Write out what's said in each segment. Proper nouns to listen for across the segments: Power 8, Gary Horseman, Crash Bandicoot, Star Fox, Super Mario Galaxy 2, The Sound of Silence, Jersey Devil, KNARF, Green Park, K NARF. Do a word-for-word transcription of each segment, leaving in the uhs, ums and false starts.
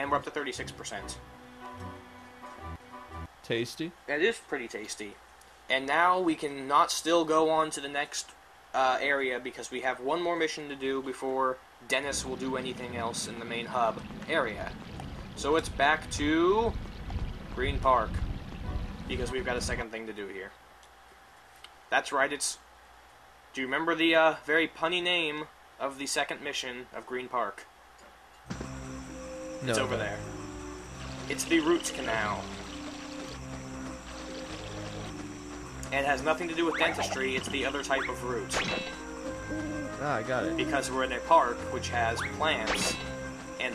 and we're up to thirty-six percent. Tasty? That is pretty tasty. And now we can not still go on to the next uh, area, because we have one more mission to do before Dennis will do anything else in the main hub area. So it's back to Green Park, because we've got a second thing to do here. That's right, it's... Do you remember the uh, very punny name of the second mission of Green Park? No, it's over no. there. It's the Root Canal. And it has nothing to do with dentistry, it's the other type of root. Ah, I got it. Because we're in a park which has plants and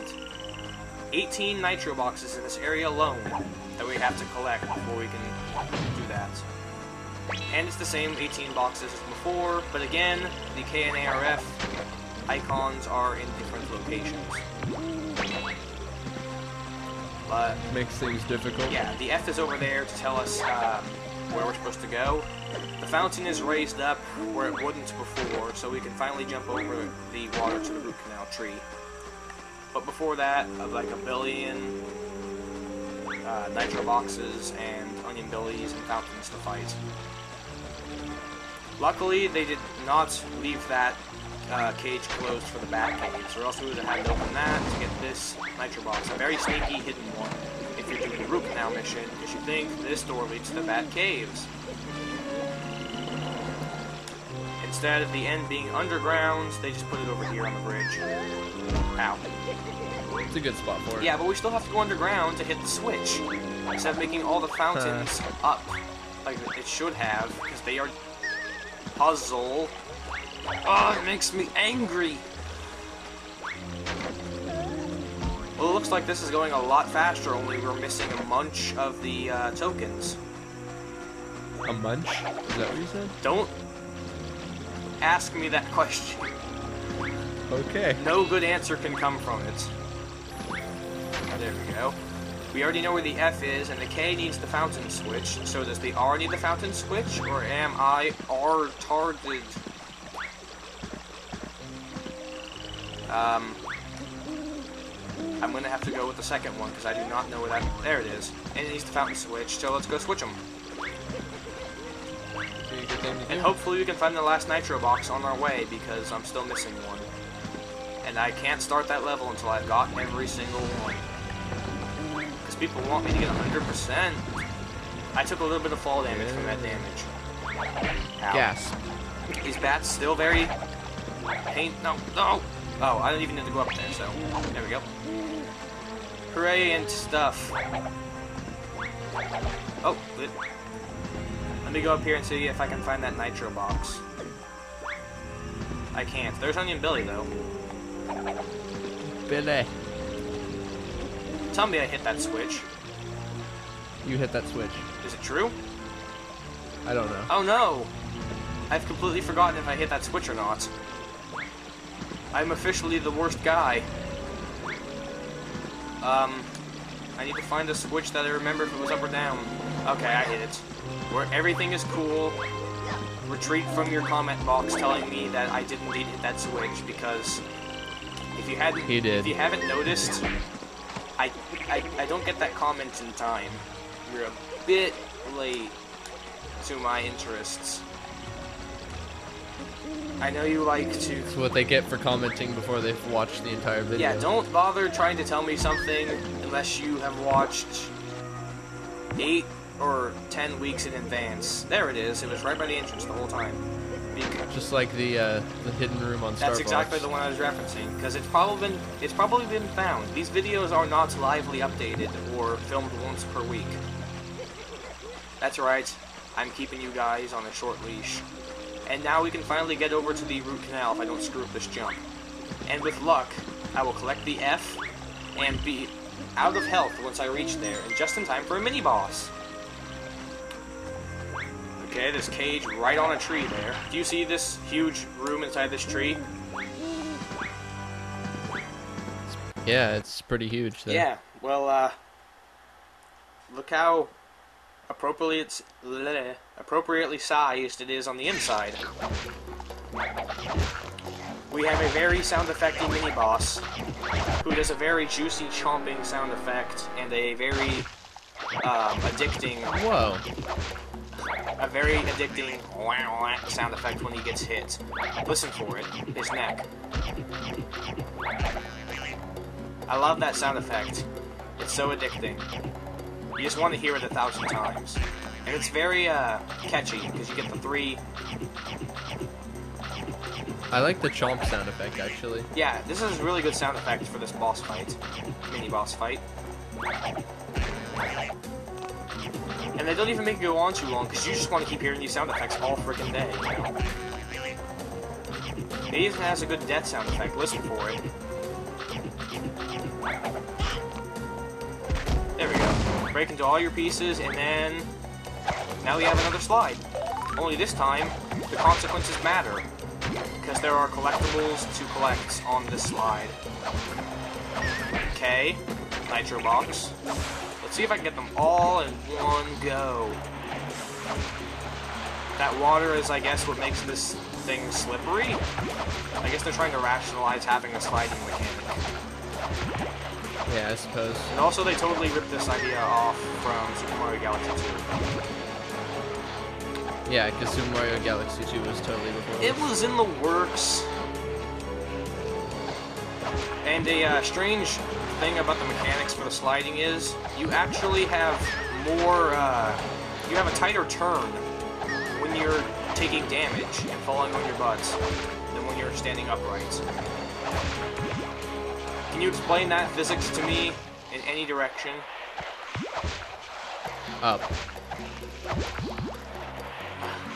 eighteen nitro boxes in this area alone that we have to collect before we can do that. And it's the same eighteen boxes as before, but again, the K N A R F icons are in different locations. But... Makes things difficult. Yeah, the F is over there to tell us... Um, where we're supposed to go. The fountain is raised up where it wouldn't before, so we can finally jump over the water to the root canal tree. But before that, of like a billion uh, nitro boxes and onion billies and fountains to fight. Luckily, they did not leave that uh, cage closed for the bat cage, or else we would have had to open that to get this nitro box, a very sneaky hidden one. If you're doing the root canal mission, because you think this door leads to the Bat Caves. Instead of the end being underground, they just put it over here on the bridge. Ow. It's a good spot for it. Yeah, but we still have to go underground to hit the switch. Instead of making all the fountains huh. up, like it should have, because they are... Puzzle. Oh, it makes me angry! Well, it looks like this is going a lot faster, only we're missing a bunch of the uh, tokens. A bunch? Is that what you said? Don't ask me that question. Okay. No good answer can come from it. There we go. We already know where the F is, and the K needs the fountain switch, so does the R need the fountain switch, or am I R-tarded? Um... I'm going to have to go with the second one, because I do not know where that... There it is. And it needs the fountain switch, so let's go switch them. And hopefully we can find the last nitro box on our way, because I'm still missing one. And I can't start that level until I've gotten every single one. Because people want me to get one hundred percent. I took a little bit of fall damage yeah. from that damage. Ow. Yes. These bats still very... Pain... No, no! Oh, I don't even need to go up there, so... There we go. Hooray and stuff. Oh, good. Let me go up here and see if I can find that nitro box. I can't. There's Onion Billy, though. Billy. Tell me I hit that switch. You hit that switch. Is it true? I don't know. Oh, no! I've completely forgotten if I hit that switch or not. I'm officially the worst guy. Um, I need to find a switch that I remember if it was up or down. Okay, I hit it. Where everything is cool, retreat from your comment box telling me that I did indeed hit that switch, because if you hadn't, he did. If you haven't noticed, I, I I don't get that comment in time. You're a bit late to my interests. I know you like to... That's what they get for commenting before they've watched the entire video. Yeah, don't bother trying to tell me something unless you have watched eight or ten weeks in advance. There it is. It was right by the entrance the whole time. Because just like the uh, the hidden room on Star Fox. That's exactly the one I was referencing, because it's probably been it's probably been found. These videos are not lively updated or filmed once per week. That's right. I'm keeping you guys on a short leash. And now we can finally get over to the root canal if I don't screw up this jump. And with luck, I will collect the F and be out of health once I reach there, and just in time for a mini-boss. Okay, this cage right on a tree there. Do you see this huge room inside this tree? Yeah, it's pretty huge though. Yeah, well, uh... look how... Appropriately, it's bleh, appropriately sized it is on the inside. we have a very sound-effecty mini-boss who does a very juicy chomping sound effect and a very um, addicting... Whoa. A very addicting wah, wah sound effect when he gets hit. Listen for it. His neck. I love that sound effect. It's so addicting. You just want to hear it a thousand times. And it's very uh, catchy, because you get the three... I like the chomp sound effect, actually. Yeah, this is a really good sound effect for this boss fight. Mini-boss fight. And they don't even make it go on too long, because you just want to keep hearing these sound effects all freaking day. You know? It even has a good death sound effect. Listen for it. There we go. Break into all your pieces, and then... Now we have another slide. Only this time, the consequences matter. Because there are collectibles to collect on this slide. Okay, Nitro Box. Let's see if I can get them all in one go. That water is, I guess, what makes this thing slippery. I guess they're trying to rationalize having a sliding mechanic. Yeah, I suppose. And also, they totally ripped this idea off from Super Mario Galaxy two. Yeah, because Super Mario Galaxy two was totally before. It was in the works. And a uh, strange thing about the mechanics for the sliding is, you actually have more, uh, you have a tighter turn when you're taking damage and falling on your butts than when you're standing upright. Can you explain that physics to me in any direction? Up.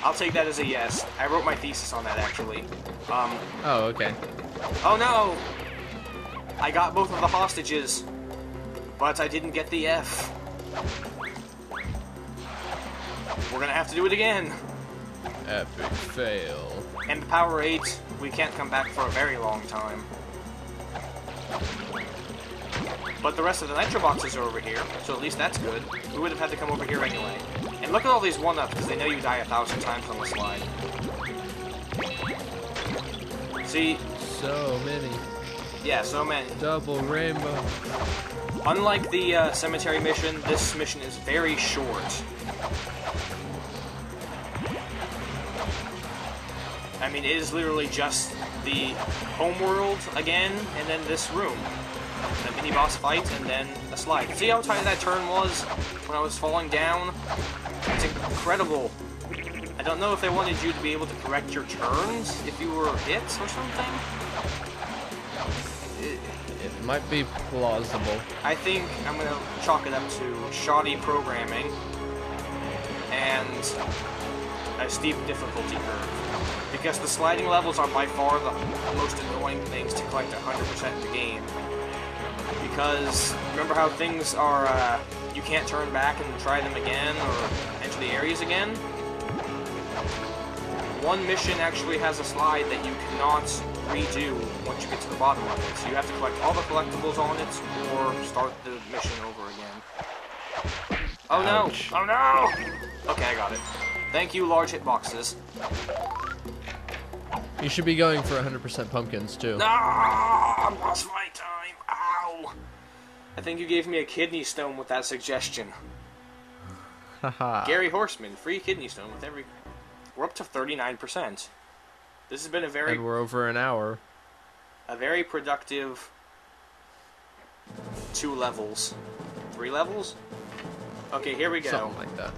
I'll take that as a yes. I wrote my thesis on that, actually. Um, oh, okay. Oh, no! I got both of the hostages, but I didn't get the F. We're gonna have to do it again. Epic fail. And Power eight, we can't come back for a very long time. But the rest of the Nitro Boxes are over here, so at least that's good. We would have had to come over here anyway. And look at all these one-ups, because they know you die a thousand times on the slide. See? So many. Yeah, so many. Double rainbow. Unlike the uh, cemetery mission, this mission is very short. I mean, it is literally just the homeworld again, and then this room. A mini-boss fight, and then a slide. See how tight that turn was when I was falling down? It's incredible. I don't know if they wanted you to be able to correct your turns if you were hit or something. It, it might be plausible. I think I'm going to chalk it up to shoddy programming and a steep difficulty curve. Because the sliding levels are by far the most annoying things to collect one hundred percent of the game. Because, remember how things are, uh, you can't turn back and try them again, or enter the areas again? One mission actually has a slide that you cannot redo once you get to the bottom of it, so you have to collect all the collectibles on it, or start the mission over again. Oh no! Ouch. Oh no! Okay, I got it. Thank you, large hitboxes. You should be going for one hundred percent pumpkins, too. No! I lost my time! Ow! I think you gave me a kidney stone with that suggestion. Haha. Gary Horseman, free kidney stone with every... We're up to thirty-nine percent. This has been a very... And we're over an hour. A very productive... Two levels. Three levels? Okay, here we go. Something like that.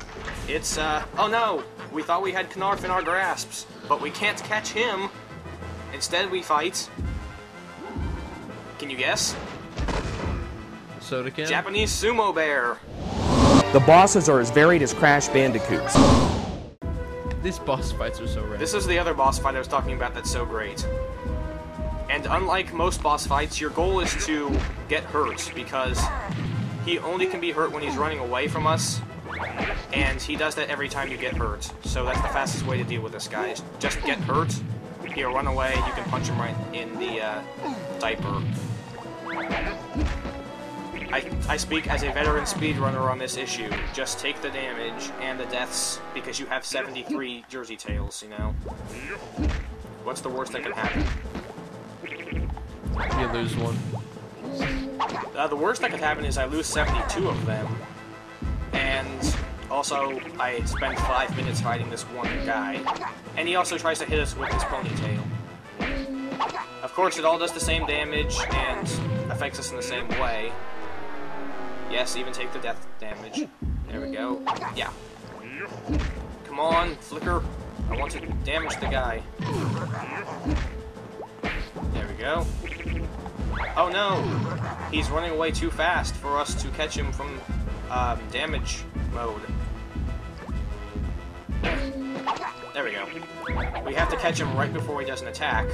It's, uh... Oh, no! We thought we had K NARF in our grasps, but we can't catch him. Instead, we fight... Can you guess? Soda can? Japanese sumo bear. The bosses are as varied as Crash Bandicoots. These boss fights are so random. This is the other boss fight I was talking about that's so great. And unlike most boss fights, your goal is to get hurt, because he only can be hurt when he's running away from us. And he does that every time you get hurt. So that's the fastest way to deal with this guy, is just get hurt, he'll run away, you can punch him right in the uh, diaper. I, I speak as a veteran speedrunner on this issue. Just take the damage and the deaths, because you have seventy-three Jersey Tails, you know? What's the worst that can happen? You lose one. Uh, the worst that could happen is I lose seventy-two of them. And also, I spend five minutes fighting this one guy. And he also tries to hit us with his ponytail. Of course, it all does the same damage and affects us in the same way. Yes, even take the death damage. There we go. Yeah. Come on, flicker. I want to damage the guy. There we go. Oh no! He's running away too fast for us to catch him from um, damage mode. There we go. We have to catch him right before he does an attack,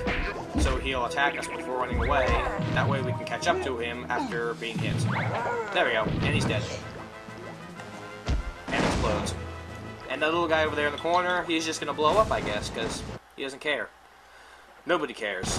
so he'll attack us before running away. That way we can catch up to him after being hit. There we go, and he's dead. And explodes. And that little guy over there in the corner, he's just gonna blow up, I guess, because he doesn't care. Nobody cares.